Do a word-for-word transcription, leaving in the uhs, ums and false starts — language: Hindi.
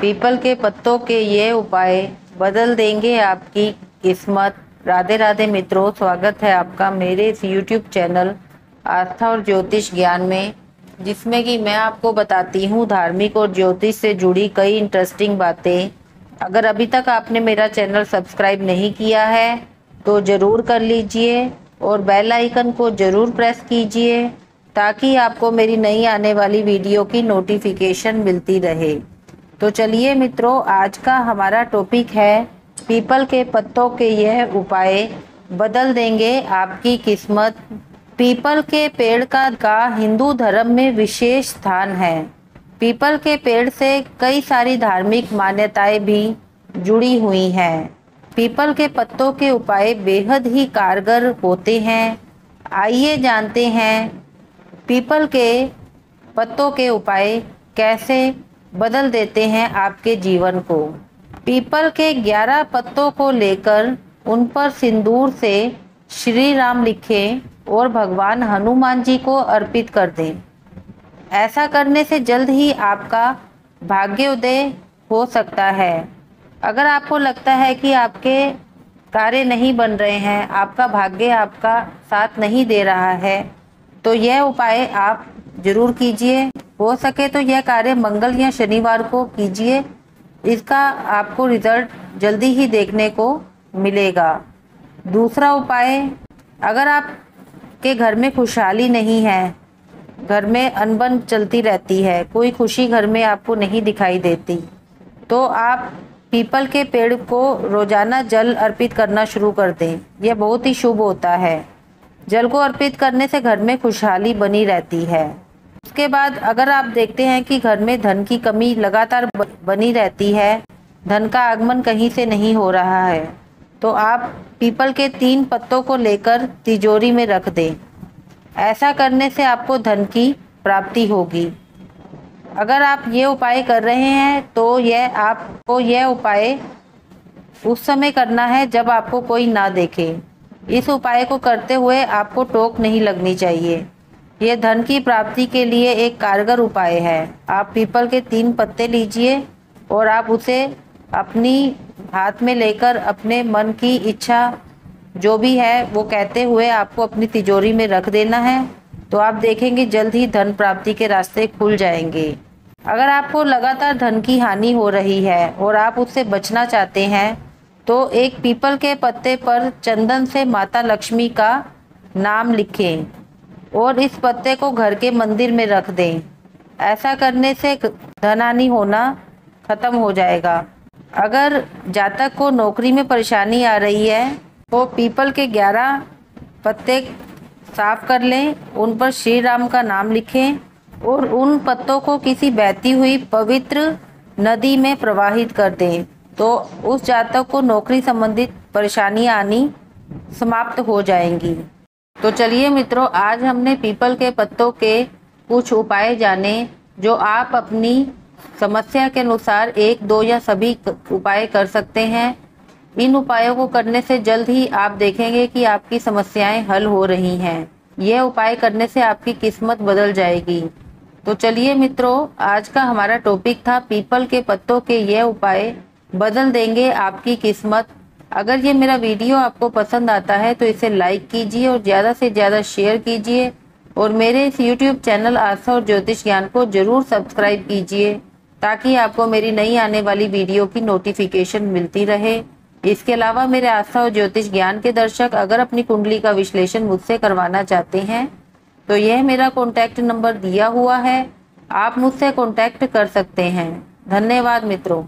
पीपल के पत्तों के ये उपाय बदल देंगे आपकी किस्मत। राधे राधे मित्रों, स्वागत है आपका मेरे इस यूट्यूब चैनल आस्था और ज्योतिष ज्ञान में, जिसमें कि मैं आपको बताती हूँ धार्मिक और ज्योतिष से जुड़ी कई इंटरेस्टिंग बातें। अगर अभी तक आपने मेरा चैनल सब्सक्राइब नहीं किया है तो ज़रूर कर लीजिए और बेल आइकन को ज़रूर प्रेस कीजिए ताकि आपको मेरी नई आने वाली वीडियो की नोटिफिकेशन मिलती रहे। तो चलिए मित्रों, आज का हमारा टॉपिक है पीपल के पत्तों के यह उपाय बदल देंगे आपकी किस्मत। पीपल के पेड़ का, का हिंदू धर्म में विशेष स्थान है। पीपल के पेड़ से कई सारी धार्मिक मान्यताएं भी जुड़ी हुई हैं। पीपल के पत्तों के उपाय बेहद ही कारगर होते हैं। आइए जानते हैं पीपल के पत्तों के उपाय कैसे बदल देते हैं आपके जीवन को। पीपल के ग्यारह पत्तों को लेकर उन पर सिंदूर से श्री राम लिखें और भगवान हनुमान जी को अर्पित कर दें। ऐसा करने से जल्द ही आपका भाग्योदय हो सकता है। अगर आपको लगता है कि आपके कार्य नहीं बन रहे हैं, आपका भाग्य आपका साथ नहीं दे रहा है, तो यह उपाय आप जरूर कीजिए। हो सके तो यह कार्य मंगल या शनिवार को कीजिए, इसका आपको रिजल्ट जल्दी ही देखने को मिलेगा। दूसरा उपाय, अगर आपके घर में खुशहाली नहीं है, घर में अनबन चलती रहती है, कोई खुशी घर में आपको नहीं दिखाई देती, तो आप पीपल के पेड़ को रोजाना जल अर्पित करना शुरू कर दें। यह बहुत ही शुभ होता है। जल को अर्पित करने से घर में खुशहाली बनी रहती है। उसके बाद अगर आप देखते हैं कि घर में धन की कमी लगातार बनी रहती है, धन का आगमन कहीं से नहीं हो रहा है, तो आप पीपल के तीन पत्तों को लेकर तिजोरी में रख दें। ऐसा करने से आपको धन की प्राप्ति होगी। अगर आप ये उपाय कर रहे हैं तो यह आपको यह उपाय उस समय करना है जब आपको कोई ना देखे। इस उपाय को करते हुए आपको टोक नहीं लगनी चाहिए। यह धन की प्राप्ति के लिए एक कारगर उपाय है। आप पीपल के तीन पत्ते लीजिए और आप उसे अपनी हाथ में लेकर अपने मन की इच्छा जो भी है वो कहते हुए आपको अपनी तिजोरी में रख देना है, तो आप देखेंगे जल्द ही धन प्राप्ति के रास्ते खुल जाएंगे। अगर आपको लगातार धन की हानि हो रही है और आप उससे बचना चाहते हैं, तो एक पीपल के पत्ते पर चंदन से माता लक्ष्मी का नाम लिखें और इस पत्ते को घर के मंदिर में रख दें। ऐसा करने से धन हानि होना खत्म हो जाएगा। अगर जातक को नौकरी में परेशानी आ रही है तो पीपल के ग्यारह पत्ते साफ कर लें, उन पर श्री राम का नाम लिखें और उन पत्तों को किसी बहती हुई पवित्र नदी में प्रवाहित कर दें, तो उस जातक को नौकरी संबंधित परेशानी आनी समाप्त हो जाएंगी। तो चलिए मित्रों, आज हमने पीपल के पत्तों के कुछ उपाय जाने जो आप अपनी समस्या के अनुसार एक, दो या सभी उपाय कर सकते हैं। इन उपायों को करने से जल्द ही आप देखेंगे कि आपकी समस्याएं हल हो रही हैं। यह उपाय करने से आपकी किस्मत बदल जाएगी। तो चलिए मित्रों, आज का हमारा टॉपिक था पीपल के पत्तों के यह उपाय बदल देंगे आपकी किस्मत। अगर ये मेरा वीडियो आपको पसंद आता है तो इसे लाइक कीजिए और ज़्यादा से ज़्यादा शेयर कीजिए और मेरे इस यूट्यूब चैनल आस्था और ज्योतिष ज्ञान को ज़रूर सब्सक्राइब कीजिए ताकि आपको मेरी नई आने वाली वीडियो की नोटिफिकेशन मिलती रहे। इसके अलावा मेरे आस्था और ज्योतिष ज्ञान के दर्शक अगर अपनी कुंडली का विश्लेषण मुझसे करवाना चाहते हैं तो यह मेरा कॉन्टैक्ट नंबर दिया हुआ है, आप मुझसे कॉन्टैक्ट कर सकते हैं। धन्यवाद मित्रों।